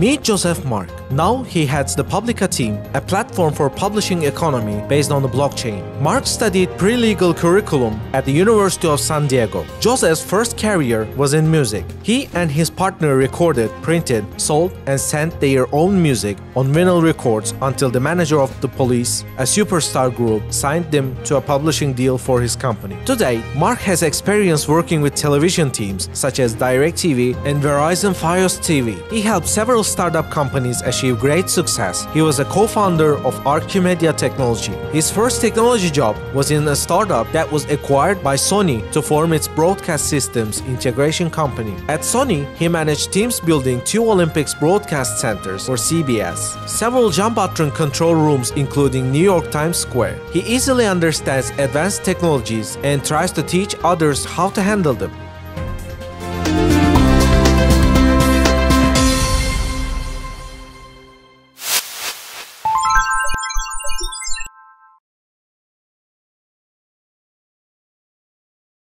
Meet Joseph Mark. Now he heads the Publica team, a platform for publishing economy based on the blockchain. Mark studied pre-legal curriculum at the University of San Diego. Joseph's first career was in music. He and his partner recorded, printed, sold, and sent their own music on vinyl records until the manager of the Police, a superstar group, signed them to a publishing deal for his company. Today, Mark has experience working with television teams such as DirecTV and Verizon Fios TV. He helped several startup companies achieve great success. He was a co-founder of Archimedia Technology. His first technology job was in a startup that was acquired by Sony to form its broadcast systems integration company. At Sony, he managed teams building 2 Olympics broadcast centers for CBS, several Jumbotron control rooms including New York Times Square. He easily understands advanced technologies and tries to teach others how to handle them.